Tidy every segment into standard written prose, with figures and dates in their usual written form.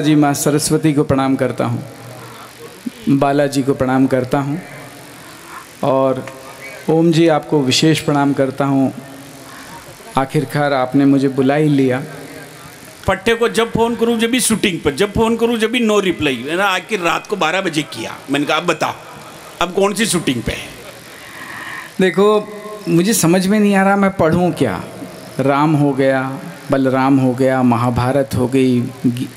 जी माँ सरस्वती को प्रणाम करता हूँ, बालाजी को प्रणाम करता हूँ और ओम जी आपको विशेष प्रणाम करता हूँ। आखिरकार आपने मुझे बुला ही लिया। पट्टे को जब फ़ोन करूँ जब भी शूटिंग पर, जब फ़ोन करूँ जब भी नो रिप्लाई। मैंने आज की रात को 12 बजे किया, मैंने कहा अब बताओ अब कौन सी शूटिंग पे है। देखो मुझे समझ में नहीं आ रहा मैं पढ़ूँ क्या। राम हो गया, बलराम हो गया, महाभारत हो गई,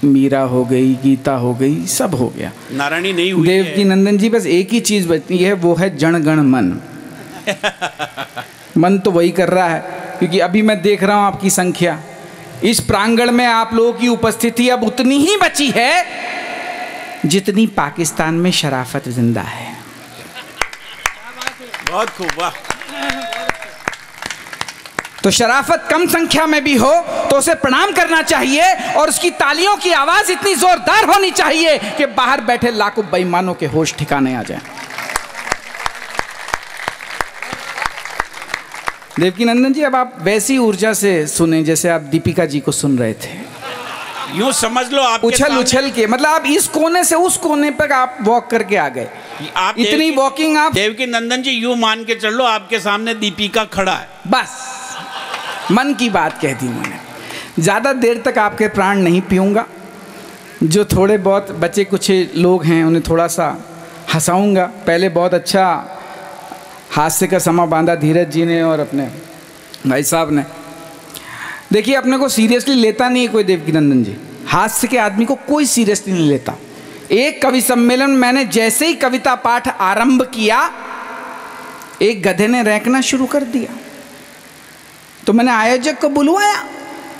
मीरा हो गई, गीता हो गई, सब हो गया। नारायणी नहीं हुई। देवकीनंदन जी बस एक ही चीज़ बचती है, वो है जन गण मन। मन तो वही कर रहा है क्योंकि अभी मैं देख रहा हूँ आपकी संख्या इस प्रांगण में आप लोगों की उपस्थिति अब उतनी ही बची है जितनी पाकिस्तान में शराफत जिंदा है। बहुत खूब, वाह। तो शराफत कम संख्या में भी हो तो उसे प्रणाम करना चाहिए और उसकी तालियों की आवाज इतनी जोरदार होनी चाहिए कि बाहर बैठे लाखों बेईमानों के होश ठिकाने आ जाएं। देवकीनंदन जी अब आप वैसी ऊर्जा से सुने जैसे आप दीपिका जी को सुन रहे थे। यूं समझ लो आप उछल उछल के, मतलब आप इस कोने से उस कोने पर आप वॉक करके आ गए। आप इतनी वॉकिंग आप देवकीनंदन जी यूं मान के चल लो आपके सामने दीपिका खड़ा है। बस मन की बात कह दी मैंने। ज़्यादा देर तक आपके प्राण नहीं पीऊँगा। जो थोड़े बहुत बचे कुछ लोग हैं उन्हें थोड़ा सा हंसाऊँगा। पहले बहुत अच्छा हास्य का समा बांधा धीरज जी ने और अपने भाई साहब ने। देखिए अपने को सीरियसली लेता नहीं है कोई देवकीनंदन जी, हास्य के आदमी को कोई सीरियसली नहीं लेता। एक कवि सम्मेलन मैंने जैसे ही कविता पाठ आरंभ किया एक गधे ने रैंकना शुरू कर दिया। तो मैंने आयोजक को बुलवाया,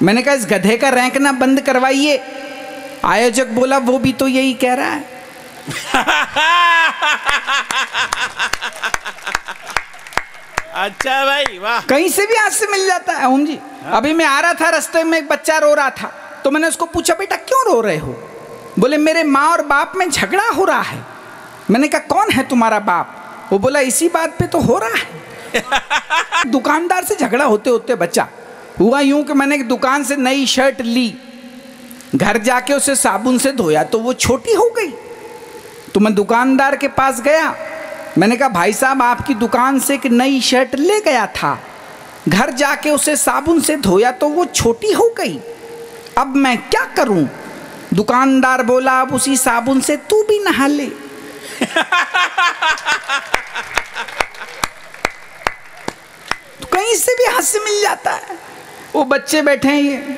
मैंने कहा इस गधे का रैंकना बंद करवाइए। आयोजक बोला वो भी तो यही कह रहा है। अच्छा भाई वाह, कहीं से भी हास्य मिल जाता है। ओम जी अभी मैं आ रहा था रास्ते में एक बच्चा रो रहा था तो मैंने उसको पूछा बेटा क्यों रो रहे हो। बोले मेरे माँ और बाप में झगड़ा हो रहा है। मैंने कहा कौन है तुम्हारा बाप। वो बोला इसी बात पे तो हो रहा है। दुकानदार से झगड़ा होते होते बच्चा हुआ यूं कि मैंने एक दुकान से नई शर्ट ली, घर जाके उसे साबुन से धोया तो वो छोटी हो गई। तो मैं दुकानदार के पास गया, मैंने कहा भाई साहब आपकी दुकान से एक नई शर्ट ले गया था, घर जाके उसे साबुन से धोया तो वो छोटी हो गई, अब मैं क्या करूं। दुकानदार बोला अब उसी साबुन से तू भी नहा ले। कहीं से भी हास्य मिल जाता है। वो बच्चे बैठे हैं ये,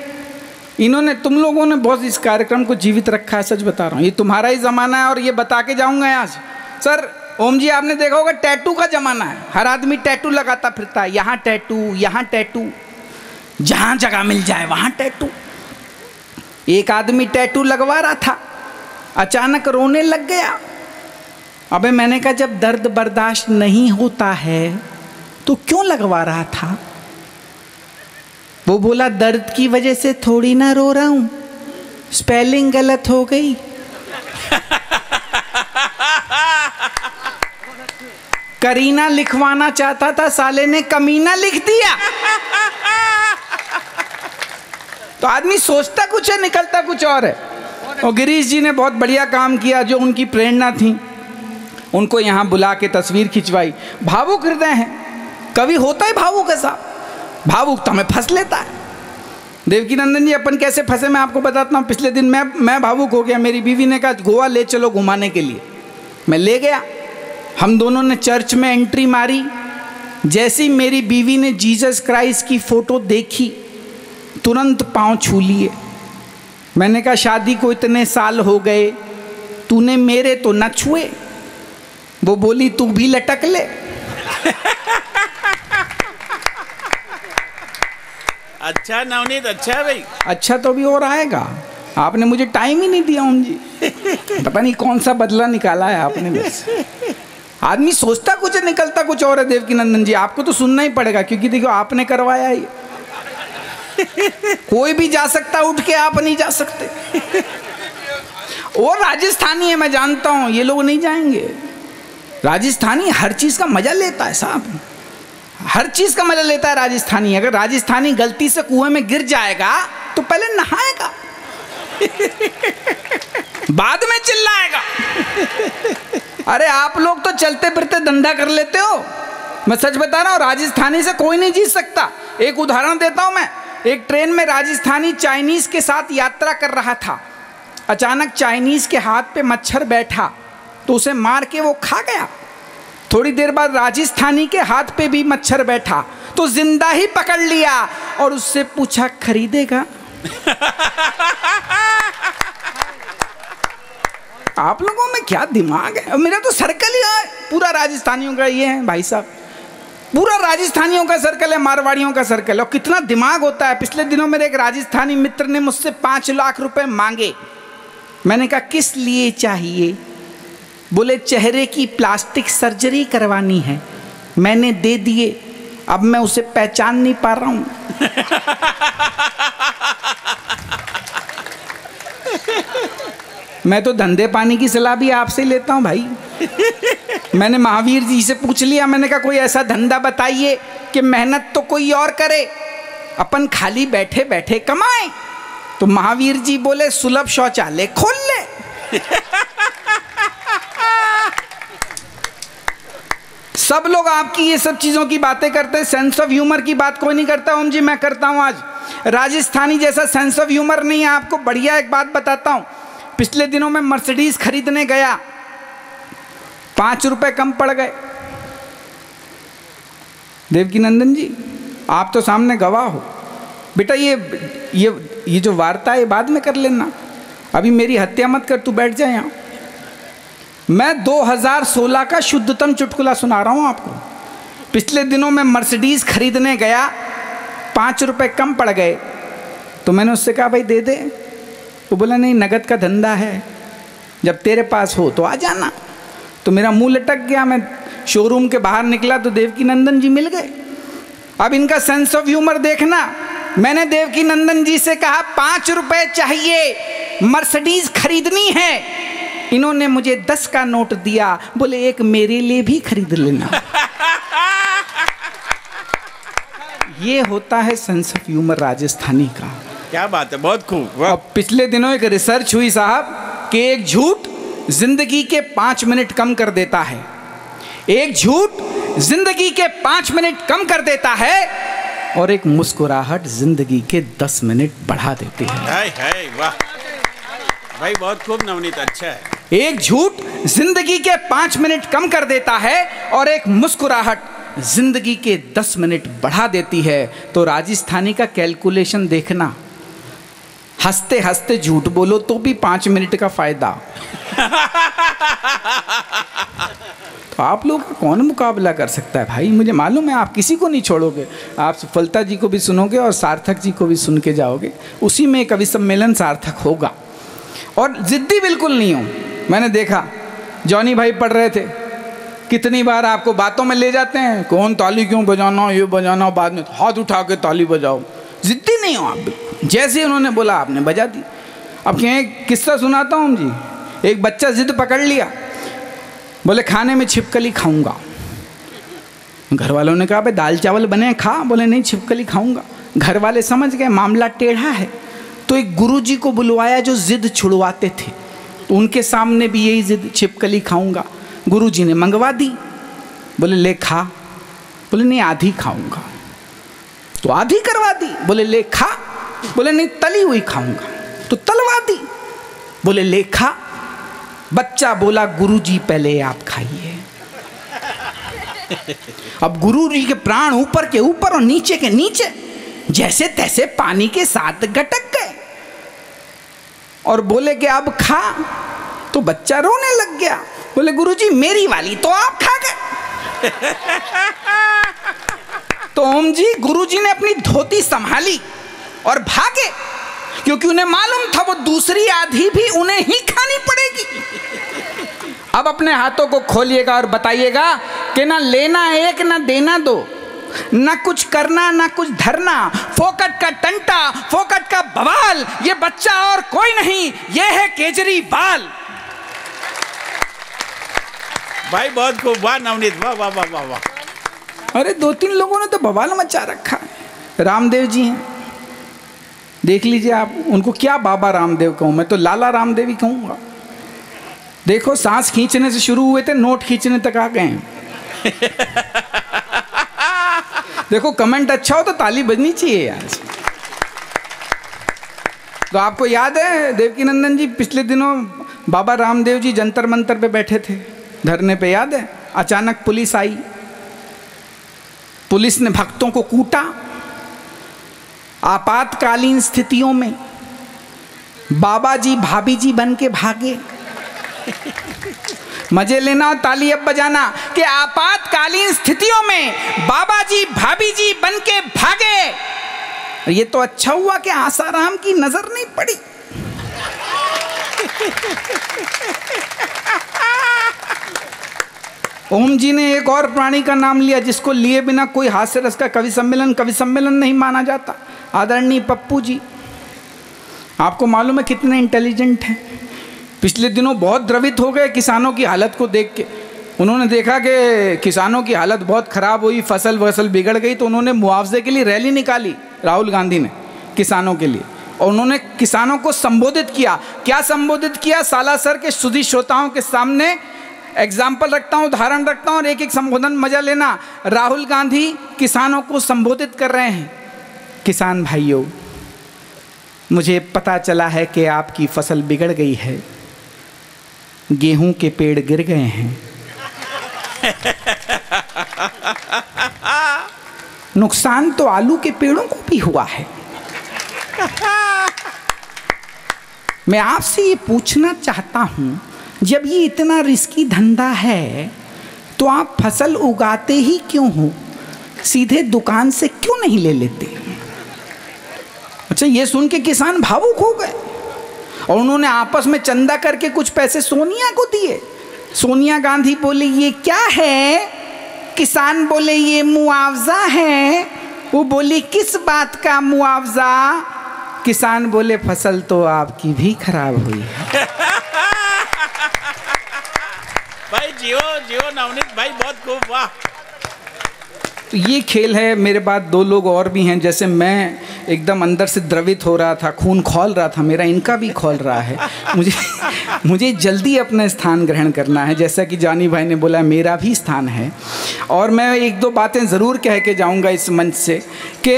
इन्होंने तुम लोगों ने बहुत इस कार्यक्रम को जीवित रखा है, सच बता रहा हूँ। ये तुम्हारा ही ज़माना है और ये बता के जाऊँगा यहाँ से। सर ओम जी आपने देखा होगा टैटू का ज़माना है, हर आदमी टैटू लगाता फिरता है, यहाँ टैटू यहाँ टैटू, जहाँ जगह मिल जाए वहाँ टैटू। एक आदमी टैटू लगवा रहा था अचानक रोने लग गया। अबे मैंने कहा जब दर्द बर्दाश्त नहीं होता है तो क्यों लगवा रहा था। वो बोला दर्द की वजह से थोड़ी ना रो रहा हूँ, स्पेलिंग गलत हो गई। करीना लिखवाना चाहता था, साले ने कमीना लिख दिया। तो आदमी सोचता कुछ है निकलता कुछ और है। और गिरीश जी ने बहुत बढ़िया काम किया, जो उनकी प्रेरणा थी उनको यहाँ बुला के तस्वीर खिंचवाई। भावुक हृदय हैं, कभी होता है भावुक ऐसा, भावुकता में फंस लेता है। देवकीनंदन जी अपन कैसे फंसे मैं आपको बताता हूँ। पिछले दिन मैं भावुक हो गया, मेरी बीवी ने कहा गोवा ले चलो घुमाने के लिए, मैं ले गया। हम दोनों ने चर्च में एंट्री मारी, जैसी मेरी बीवी ने जीसस क्राइस्ट की फ़ोटो देखी तुरंत पाँव छू लिए। मैंने कहा शादी को इतने साल हो गए तूने मेरे तो न छुए। वो बोली तू भी लटक ले। अच्छा नवनीत, अच्छा है भाई, अच्छा तो भी और आएगा। आपने मुझे टाइम ही नहीं दिया ओम जी। पता नहीं कौन सा बदला निकाला है आपने। बस आदमी सोचता कुछ है निकलता कुछ और है। देवकीनंदन जी आपको तो सुनना ही पड़ेगा क्योंकि देखो आपने करवाया ही। कोई भी जा सकता उठ के, आप नहीं जा सकते। और राजस्थानी है मैं जानता हूँ, ये लोग नहीं जाएंगे। राजस्थानी हर चीज़ का मज़ा लेता है साहब, हर चीज़ का मजा लेता है राजस्थानी। अगर राजस्थानी गलती से कुएं में गिर जाएगा तो पहले नहाएगा। बाद में चिल्लाएगा। अरे आप लोग तो चलते फिरते धंधा कर लेते हो, मैं सच बता रहा हूँ। राजस्थानी से कोई नहीं जीत सकता। एक उदाहरण देता हूँ मैं। एक ट्रेन में राजस्थानी चाइनीज़ के साथ यात्रा कर रहा था। अचानक चाइनीज़ के हाथ पे मच्छर बैठा तो उसे मार के वो खा गया। थोड़ी देर बाद राजस्थानी के हाथ पे भी मच्छर बैठा तो जिंदा ही पकड़ लिया और उससे पूछा खरीदेगा। आप लोगों में क्या दिमाग है। मेरा तो सर्कल ही है पूरा राजस्थानियों का। ये है भाई साहब, पूरा राजस्थानियों का सर्कल है, मारवाड़ियों का सर्कल है। और कितना दिमाग होता है। पिछले दिनों मेरे एक राजस्थानी मित्र ने मुझसे 5 लाख रुपए मांगे। मैंने कहा किस लिए चाहिए। बोले चेहरे की प्लास्टिक सर्जरी करवानी है। मैंने दे दिए। अब मैं उसे पहचान नहीं पा रहा हूँ। मैं तो धंधे पानी की सलाह भी आपसे लेता हूँ भाई। मैंने महावीर जी से पूछ लिया। मैंने कहा कोई ऐसा धंधा बताइए कि मेहनत तो कोई और करे, अपन खाली बैठे बैठे कमाए। तो महावीर जी बोले सुलभ शौचालय खोल ले। सब लोग आपकी ये सब चीज़ों की बातें करते हैं, सेंस ऑफ ह्यूमर की बात कोई नहीं करता। ओम जी मैं करता हूँ आज। राजस्थानी जैसा सेंस ऑफ ह्यूमर नहीं है आपको। बढ़िया एक बात बताता हूँ। पिछले दिनों में मर्सिडीज खरीदने गया, 5 रुपए कम पड़ गए। देवकीनंदन जी आप तो सामने गवाह हो। बेटा ये जो वार्ता है बाद में कर लेना, अभी मेरी हत्या मत कर, तू बैठ जाए यहाँ। मैं 2016 का शुद्धतम चुटकुला सुना रहा हूँ आपको। पिछले दिनों में मर्सिडीज खरीदने गया, 5 रुपए कम पड़ गए। तो मैंने उससे कहा भाई दे दे। तो बोला नहीं नगद का धंधा है, जब तेरे पास हो तो आ जाना। तो मेरा मुंह लटक गया। मैं शोरूम के बाहर निकला तो देवकीनंदन जी मिल गए। अब इनका सेंस ऑफ ह्यूमर देखना। मैंने देवकीनंदन जी से कहा 5 रुपए चाहिए, मर्सिडीज खरीदनी है। इन्होंने मुझे 10 का नोट दिया। बोले एक मेरे लिए भी खरीद लेना। ये होता है सेंस ऑफ ह्यूमर राजस्थानी का। क्या बात है, बहुत खूब। अब पिछले दिनों एक रिसर्च हुई साहब कि एक झूठ जिंदगी के 5 मिनट कम कर देता है। एक झूठ जिंदगी के 5 मिनट कम कर देता है और एक मुस्कुराहट जिंदगी के 10 मिनट बढ़ा देती है। हाय हाय वाह भाई, बहुत खूब नवनीत, अच्छा है। एक झूठ जिंदगी के 5 मिनट कम कर देता है और एक मुस्कुराहट जिंदगी के 10 मिनट बढ़ा देती है। तो राजस्थानी का कैलकुलेशन देखना। हंसते हंसते झूठ बोलो तो भी 5 मिनट का फायदा। तो आप लोग का कौन मुकाबला कर सकता है भाई। मुझे मालूम है आप किसी को नहीं छोड़ोगे। आप सफलता जी को भी सुनोगे और सार्थक जी को भी सुन के जाओगे। उसी में कवि सम्मेलन सार्थक होगा। और जिद्दी बिल्कुल नहीं हो। मैंने देखा जॉनी भाई पढ़ रहे थे, कितनी बार आपको बातों में ले जाते हैं, कौन ताली क्यों बजाना, ये बजाना, बाद में हाथ उठा के ताली बजाओ। जिद्दी नहीं हो आप। जैसे उन्होंने बोला आपने बजा दी। अब क्या किस्सा सुनाता हूँ जी। एक बच्चा जिद पकड़ लिया, बोले खाने में छिपकली खाऊंगा। घर वालों ने कहा भाई दाल चावल बने खा। बोले नहीं छिपकली खाऊंगा। घर वाले समझ गए मामला टेढ़ा है। तो एक गुरु जी को बुलवाया जो जिद छुड़वाते थे। तो उनके सामने भी यही जिद छिपकली खाऊंगा। गुरुजी ने मंगवा दी। बोले ले खा। बोले नहीं आधी खाऊंगा। तो आधी करवा दी। बोले ले खा। बोले नहीं तली हुई खाऊंगा। तो तलवा दी। बोले ले खा। बच्चा बोला गुरुजी पहले आप खाइए। अब गुरुजी के प्राण ऊपर के ऊपर और नीचे के नीचे, जैसे तैसे पानी के साथ गटक गए और बोले कि अब खा। तो बच्चा रोने लग गया। बोले गुरुजी मेरी वाली तो आप खा गए। तो ओम जी गुरुजी ने अपनी धोती संभाली और भागे, क्योंकि उन्हें मालूम था वो दूसरी आधी भी उन्हें ही खानी पड़ेगी। अब अपने हाथों को खोलिएगा और बताइएगा कि ना लेना एक ना देना दो, ना कुछ करना ना कुछ धरना। फोकट का टंटा, फोकट का बवाल, ये बच्चा और कोई नहीं, ये है केजरीवाल भाई। बहुत खूब, वाह नवनीत, वाह वाह वाह वाह वाह। अरे 2-3 लोगों ने तो बवाल मचा रखा है। रामदेव जी हैं, देख लीजिए आप उनको, क्या बाबा रामदेव कहूँ मैं तो, लाला रामदेव ही कहूँगा। देखो सांस खींचने से शुरू हुए थे, नोट खींचने तक आ गए हैं। देखो कमेंट अच्छा हो तो ताली बजनी चाहिए यार। तो आपको याद है देवकीनंदन जी पिछले दिनों बाबा रामदेव जी जंतर मंतर पे बैठे थे धरने पे, याद है? अचानक पुलिस आई, पुलिस ने भक्तों को कूटा। आपातकालीन स्थितियों में बाबा जी भाभी जी बन के भागे। मजे लेना, ताली अब बजाना कि आपातकालीन स्थितियों में बाबा जी भाभी जी बन के भागे। ये तो अच्छा हुआ कि आसाराम की नजर नहीं पड़ी। ओम जी ने एक और प्राणी का नाम लिया जिसको लिए बिना कोई हास्य रस का कवि सम्मेलन नहीं माना जाता, आदरणीय पप्पू जी। आपको मालूम है कितने इंटेलिजेंट हैं। पिछले दिनों बहुत द्रवित हो गए किसानों की हालत को देख के। उन्होंने देखा कि किसानों की हालत बहुत ख़राब हुई, फसल बिगड़ गई, तो उन्होंने मुआवजे के लिए रैली निकाली राहुल गांधी ने किसानों के लिए, और उन्होंने किसानों को संबोधित किया। क्या संबोधित किया? सालासर के सुधी श्रोताओं के सामने एग्जाम्पल रखता हूँ, उदाहरण रखता हूँ, और एक एक संबोधन मजा लेना। राहुल गांधी किसानों को संबोधित कर रहे हैं। किसान भाइयों, मुझे पता चला है कि आपकी फसल बिगड़ गई है, गेहूं के पेड़ गिर गए हैं, नुकसान तो आलू के पेड़ों को भी हुआ है। मैं आपसे ये पूछना चाहता हूँ, जब ये इतना रिस्की धंधा है तो आप फसल उगाते ही क्यों हो? सीधे दुकान से क्यों नहीं ले लेते? अच्छा, ये सुन के किसान भावुक हो गए और उन्होंने आपस में चंदा करके कुछ पैसे सोनिया को दिए। सोनिया गांधी बोले ये क्या है, किसान बोले ये मुआवजा है। वो बोले किस बात का मुआवजा? किसान बोले फसल तो आपकी भी खराब हुई है। भाई जियो जियो नवनीत भाई, बहुत खूब, वाह। तो ये खेल है। मेरे बाद दो लोग और भी हैं, जैसे मैं एकदम अंदर से द्रवित हो रहा था, खून खौल रहा था मेरा, इनका भी खौल रहा है। मुझे जल्दी अपना स्थान ग्रहण करना है, जैसा कि जानी भाई ने बोला मेरा भी स्थान है। और मैं एक दो बातें ज़रूर कह के जाऊँगा इस मंच से कि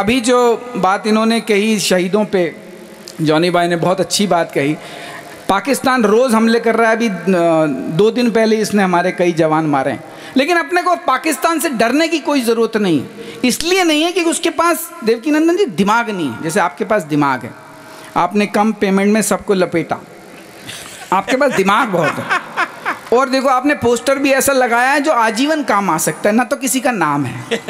अभी जो बात इन्होंने कही शहीदों पे, जॉनी भाई ने बहुत अच्छी बात कही। पाकिस्तान रोज़ हमले कर रहा है, अभी 2 दिन पहले इसने हमारे कई जवान मारे, लेकिन अपने को पाकिस्तान से डरने की कोई ज़रूरत नहीं। इसलिए नहीं है कि उसके पास, देवकीनंदन जी, दिमाग नहीं है। जैसे आपके पास दिमाग है, आपने कम पेमेंट में सबको लपेटा, आपके पास दिमाग बहुत है। और देखो आपने पोस्टर भी ऐसा लगाया है जो आजीवन काम आ सकता है, ना तो किसी का नाम है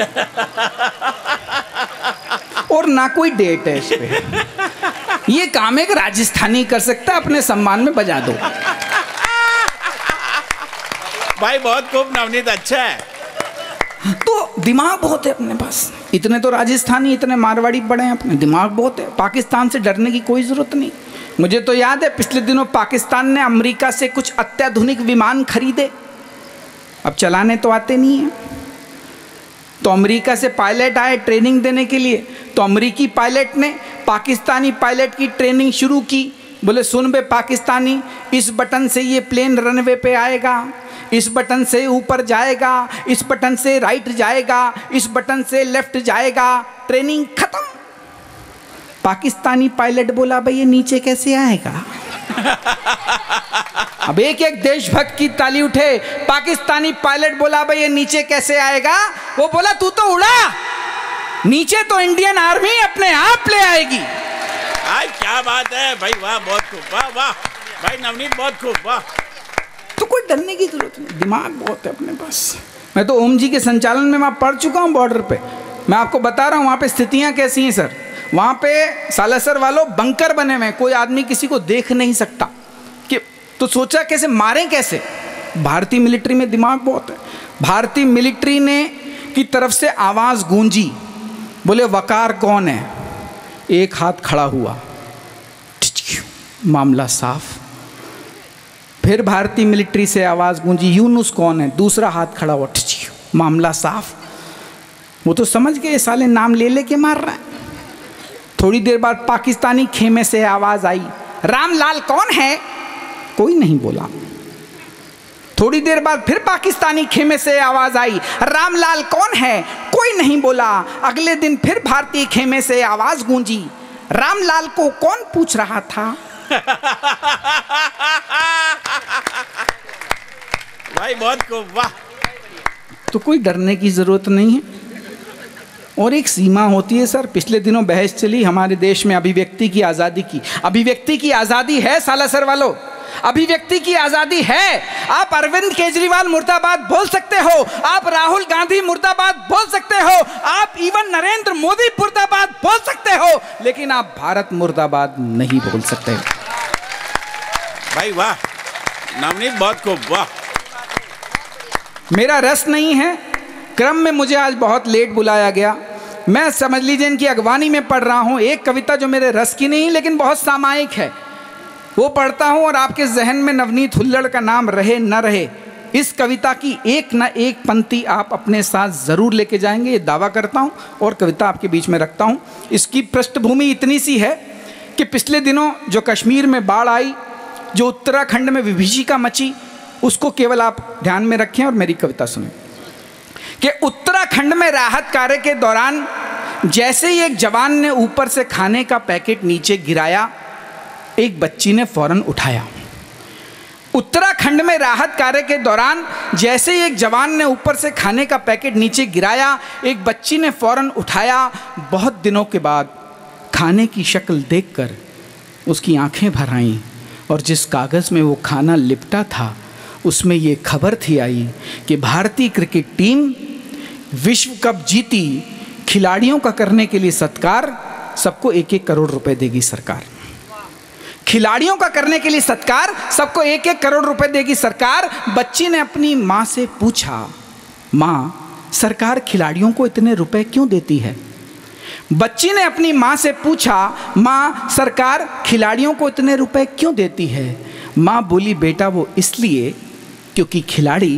और ना कोई डेट है इस पर। ये काम एक राजस्थानी कर सकता है, अपने सम्मान में बजा दो भाई। बहुत खूब नवनीत, अच्छा है। तो दिमाग बहुत है अपने पास, इतने तो राजस्थानी, इतने मारवाड़ी पड़े हैं, अपने दिमाग बहुत है। पाकिस्तान से डरने की कोई ज़रूरत नहीं। मुझे तो याद है पिछले दिनों पाकिस्तान ने अमेरिका से कुछ अत्याधुनिक विमान खरीदे, अब चलाने तो आते नहीं हैं। तो अमेरिका से पायलट आए ट्रेनिंग देने के लिए, तो अमेरिकी पायलट ने पाकिस्तानी पायलट की ट्रेनिंग शुरू की। बोले सुन बे पाकिस्तानी, इस बटन से ये प्लेन रनवे पे आएगा, इस बटन से ऊपर जाएगा, इस बटन से राइट जाएगा, इस बटन से लेफ्ट जाएगा। ट्रेनिंग खत्म। पाकिस्तानी पायलट बोला भाई ये नीचे कैसे आएगा? अब एक एक देशभक्त की ताली उठे। पाकिस्तानी पायलट बोला भाई ये नीचे कैसे आएगा? वो बोला तू तो उड़ा, नीचे तो इंडियन आर्मी अपने आप ले आएगी। भाई क्या बात है भाई, वाह, बहुत खूब, वाह वाह भाई नवनीत, बहुत खूब, वाह। तो कोई डरने की जरूरत नहीं, दिमाग बहुत है अपने पास। मैं तो ओम जी के संचालन में वहाँ पढ़ चुका हूँ, बॉर्डर पे। मैं आपको बता रहा हूँ वहाँ पे स्थितियाँ कैसी हैं सर। वहाँ पे सालासर वालों बंकर बने हुए हैं, कोई आदमी किसी को देख नहीं सकता। कि तो सोचा कैसे मारें कैसे। भारतीय मिलिट्री में दिमाग बहुत है। भारतीय मिलिट्री ने की तरफ से आवाज़ गूंजी, बोले वकार कौन है? एक हाथ खड़ा हुआ, मामला साफ। फिर भारतीय मिलिट्री से आवाज़ गूंजी, यूनुस कौन है? दूसरा हाथ खड़ा हुआ, मामला साफ। वो तो समझ गए साले नाम ले लेके मार रहा है। थोड़ी देर बाद पाकिस्तानी खेमे से आवाज आई, रामलाल कौन है? कोई नहीं बोला। थोड़ी देर बाद फिर पाकिस्तानी खेमे से आवाज आई, रामलाल कौन है? कोई नहीं बोला। अगले दिन फिर भारतीय खेमे से आवाज गूंजी, रामलाल को कौन पूछ रहा था? भाई बहुत को वाह। तो कोई डरने की जरूरत नहीं है। और एक सीमा होती है सर, पिछले दिनों बहस चली हमारे देश में अभिव्यक्ति की आजादी की। अभिव्यक्ति की आजादी है साला सर वालों, अभिव्यक्ति की आजादी है। आप अरविंद केजरीवाल मुर्दाबाद बोल सकते हो, आप राहुल गांधी मुर्दाबाद बोल सकते हो, आप इवन नरेंद्र मोदी मुर्दाबाद बोल सकते हो, लेकिन आप भारत मुर्दाबाद नहीं बोल सकते। भाई वाह, नवनीत बहुत को वाह। मेरा रस नहीं है, क्रम में मुझे आज बहुत लेट बुलाया गया। मैं समझ लीजिए इनकी अगवानी में पढ़ रहा हूं एक कविता जो मेरे रस की नहीं लेकिन बहुत सामायिक है, वो पढ़ता हूं और आपके जहन में नवनीत हुल्लड़ का नाम रहे न रहे, इस कविता की एक न एक पंक्ति आप अपने साथ ज़रूर लेके जाएंगे, ये दावा करता हूं। और कविता आपके बीच में रखता हूं। इसकी पृष्ठभूमि इतनी सी है कि पिछले दिनों जो कश्मीर में बाढ़ आई, जो उत्तराखंड में विभीषिका मची, उसको केवल आप ध्यान में रखें और मेरी कविता सुनें। कि उत्तराखंड में राहत कार्य के दौरान जैसे ही एक जवान ने ऊपर से खाने का पैकेट नीचे गिराया, एक बच्ची ने फौरन उठाया। उत्तराखंड में राहत कार्य के दौरान जैसे ही एक जवान ने ऊपर से खाने का पैकेट नीचे गिराया, एक बच्ची ने फौरन उठाया। बहुत दिनों के बाद खाने की शक्ल देखकर उसकी आंखें भर आईं और जिस कागज़ में वो खाना लिपटा था उसमें ये खबर थी आई कि भारतीय क्रिकेट टीम विश्व कप जीती, खिलाड़ियों का करने के लिए सत्कार, सबको 1-1 करोड़ रुपए देगी सरकार। खिलाड़ियों का करने के लिए सत्कार, सबको 1-1 करोड़ रुपए देगी सरकार। बच्ची ने अपनी माँ से पूछा, माँ सरकार खिलाड़ियों को इतने रुपए क्यों देती है? बच्ची ने अपनी माँ से पूछा, माँ सरकार खिलाड़ियों को इतने रुपए क्यों देती है? माँ बोली, बेटा वो इसलिए क्योंकि खिलाड़ी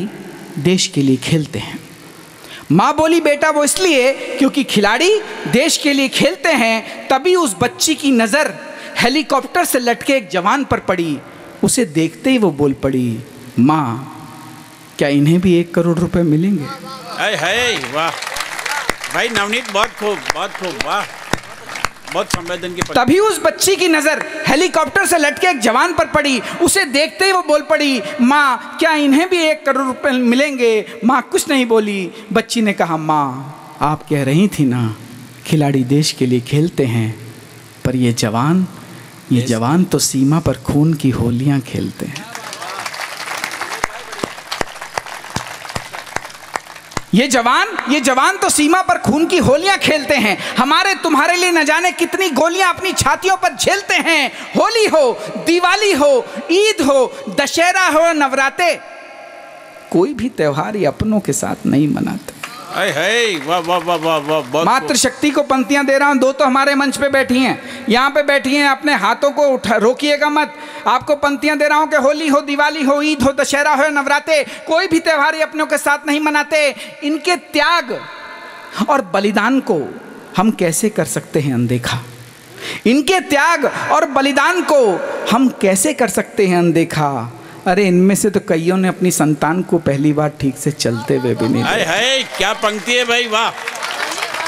देश के लिए खेलते हैं। माँ बोली, बेटा वो इसलिए क्योंकि खिलाड़ी देश के लिए खेलते हैं। तभी उस बच्ची की नज़र हेलीकॉप्टर से लटके एक जवान पर पड़ी, उसे देखते ही वो बोल पड़ी, माँ क्या इन्हें भी 1 करोड़ रुपए मिलेंगे? हाय हाय वाह। भाई नवनीत बहुत खूब वाह, बहुत संवेदन की। तभी उस बच्ची की नज़र हेलीकॉप्टर से लटके एक जवान पर पड़ी, उसे देखते ही वो बोल पड़ी, माँ क्या इन्हें भी 1 करोड़ रुपए मिलेंगे? माँ कुछ नहीं बोली। बच्ची ने कहा, माँ आप कह रही थी ना खिलाड़ी देश के लिए खेलते हैं, पर ये जवान तो सीमा पर खून की होलियां खेलते हैं। ये जवान तो सीमा पर खून की होलियां खेलते हैं। हमारे तुम्हारे लिए न जाने कितनी गोलियां अपनी छातियों पर झेलते हैं। होली हो, दिवाली हो, ईद हो, दशहरा हो, नवरात्रे, कोई भी त्यौहार ये अपनों के साथ नहीं मनाते। मातृशक्ति को पंक्तियां दे रहा हूं। 2 तो हमारे मंच पे बैठी हैं, यहाँ पे बैठी हैं, अपने हाथों को उठा रोकिएगा मत। आपको पंक्तियां दे रहा हूं कि होली हो, दिवाली हो, ईद हो, दशहरा हो, नवरात्रे, कोई भी त्योहार अपनों के साथ नहीं मनाते। इनके त्याग और बलिदान को हम कैसे कर सकते हैं अनदेखा? इनके त्याग और बलिदान को हम कैसे कर सकते हैं अनदेखा? अरे इनमें से तो कईयों ने अपनी संतान को पहली बार ठीक से चलते हुए भी नहीं। हाय हाय क्या पंक्ति है भाई वाह।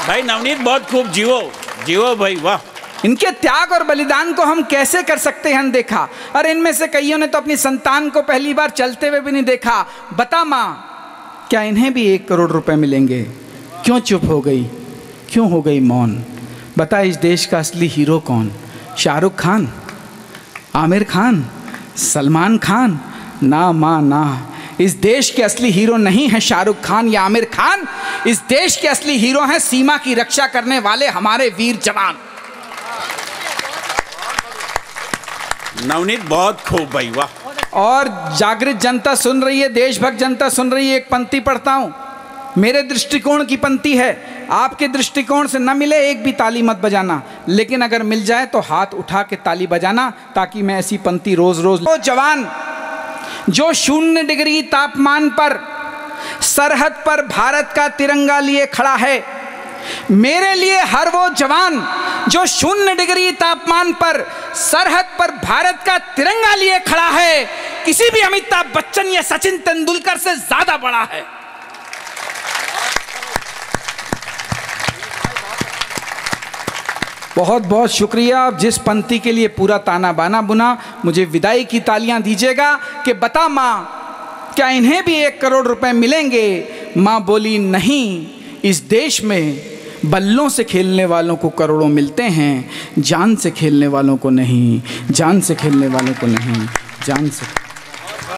भाई नवनीत बहुत खूब, जियो जियो भाई वाह। इनके त्याग और बलिदान को हम कैसे कर सकते हैं अनदेखा? अरे इनमें से कईयों ने तो अपनी संतान को पहली बार चलते हुए भी नहीं देखा। बता माँ क्या इन्हें भी 1 करोड़ रुपए मिलेंगे? क्यों चुप हो गई, क्यों हो गई मौन? बता इस देश का असली हीरो कौन? शाहरुख खान, आमिर खान, सलमान खान? ना माँ ना, इस देश के असली हीरो नहीं है शाहरुख खान या आमिर खान। इस देश के असली हीरो हैं सीमा की रक्षा करने वाले हमारे वीर जवान। नवनीत बहुत खूब भाई वाह। और जागृत जनता सुन रही है, देशभक्त जनता सुन रही है, एक पंक्ति पढ़ता हूं, मेरे दृष्टिकोण की पंक्ति है। आपके दृष्टिकोण से न मिले एक भी ताली मत बजाना, लेकिन अगर मिल जाए तो हाथ उठा के ताली बजाना, ताकि मैं ऐसी पंक्ति रोज रोज। वो जवान जो 0 डिग्री तापमान पर सरहद पर भारत का तिरंगा लिए खड़ा है, मेरे लिए हर वो जवान जो 0 डिग्री तापमान पर सरहद पर भारत का तिरंगा लिए खड़ा है, किसी भी अमिताभ बच्चन या सचिन तेंदुलकर से ज्यादा बड़ा है। बहुत बहुत शुक्रिया। आप जिस पंक्ति के लिए पूरा ताना बाना बुना, मुझे विदाई की तालियां दीजिएगा कि बता माँ क्या इन्हें भी 1 करोड़ रुपए मिलेंगे। माँ बोली नहीं, इस देश में बल्लों से खेलने वालों को करोड़ों मिलते हैं, जान से खेलने वालों को नहीं, जान से खेलने वालों को नहीं, जान से।